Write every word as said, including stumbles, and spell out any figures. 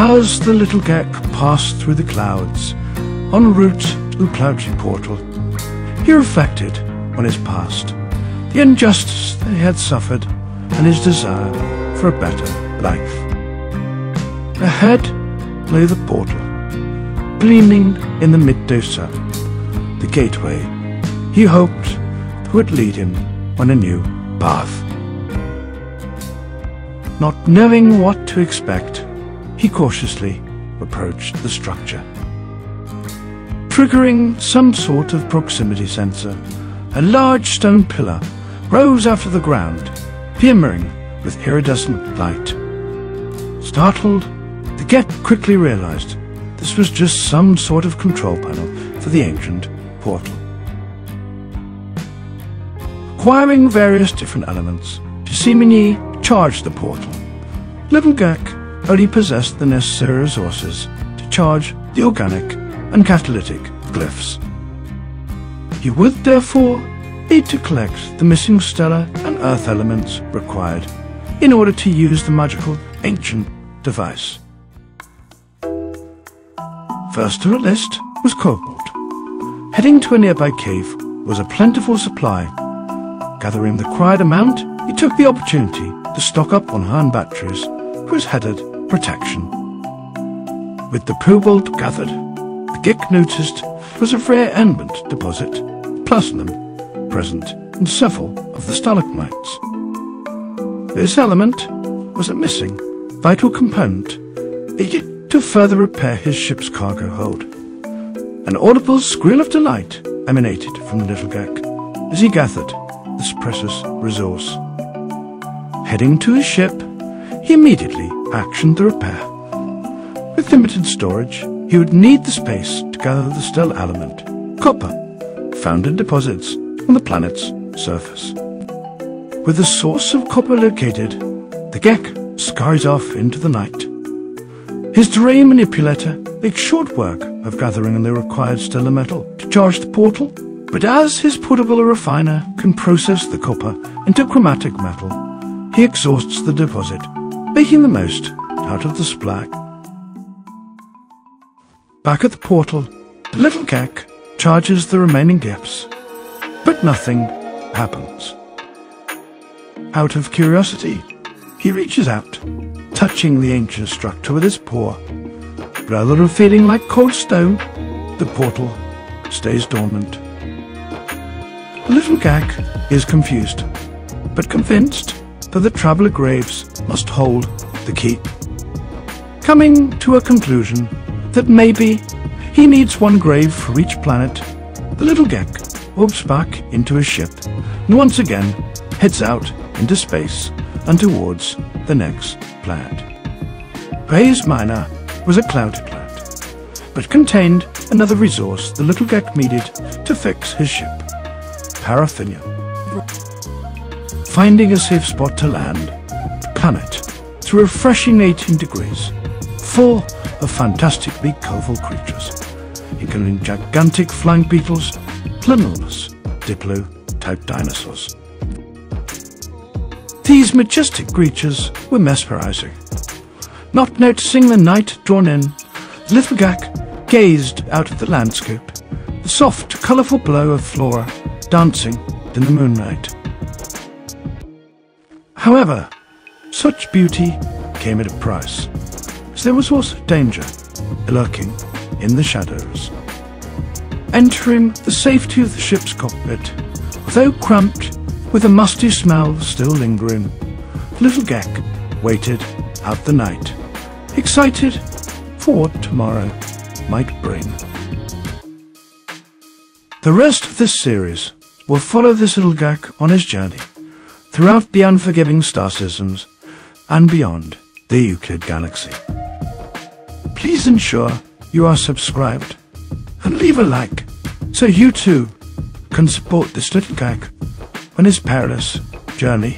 As the little Gek passed through the clouds, en route to the Cloudy portal, he reflected on his past, the injustice that he had suffered, and his desire for a better life. Ahead lay the portal, gleaming in the midday sun, the gateway he hoped would lead him on a new path. Not knowing what to expect, he cautiously approached the structure. Triggering some sort of proximity sensor, a large stone pillar rose out of the ground, glimmering with iridescent light. Startled, the Gek quickly realized this was just some sort of control panel for the ancient portal. Acquiring various different elements, Tsimini charged the portal. Little Gek only possessed the necessary resources to charge the organic and catalytic glyphs. He would therefore need to collect the missing stellar and earth elements required in order to use the magical ancient device. First on the list was cobalt. Heading to a nearby cave was a plentiful supply. Gathering the required amount, he took the opportunity to stock up on iron batteries, which was headed Protection. With the cobalt gathered, the Gek noticed was a rare ambient deposit, plasmum, present in several of the stalagmites. This element was a missing, vital component needed to further repair his ship's cargo hold. An audible squeal of delight emanated from the little Gek as he gathered this precious resource. Heading to his ship, he immediately actioned the repair. With limited storage, he would need the space to gather the stellar element, copper, found in deposits on the planet's surface. With the source of copper located, the Gek scurries off into the night. His terrain manipulator makes short work of gathering the required stellar metal to charge the portal. But as his portable refiner can process the copper into chromatic metal, he exhausts the deposit, making the most out of the splack. Back at the portal, the little Gek charges the remaining glyphs, but nothing happens. Out of curiosity, he reaches out, touching the ancient structure with his paw. Rather than feeling like cold stone, the portal stays dormant. The little Gek is confused, but convinced that the Traveller Graves must hold the key. Coming to a conclusion that maybe he needs one grave for each planet, the little Gek warps back into his ship and once again heads out into space and towards the next planet. Bays Minor was a clouded planet, but contained another resource the little Gek needed to fix his ship. Paraffinium. Finding a safe spot to land, the planet, to a refreshing eighteen degrees, full of fantastically coval creatures, including gigantic flying beetles, plenumous, diplo-type dinosaurs. These majestic creatures were mesmerizing. Not noticing the night drawn in, the little Gek gazed out at the landscape, the soft, colorful glow of flora dancing in the moonlight. However, such beauty came at a price, as there was also danger lurking in the shadows. Entering the safety of the ship's cockpit, though cramped, with a musty smell still lingering, little Gek waited out the night, excited for what tomorrow might bring. The rest of this series will follow this little Gek on his journey throughout the unforgiving star systems and beyond the Euclid galaxy. Please ensure you are subscribed and leave a like so you too can support this little Gek on his perilous journey.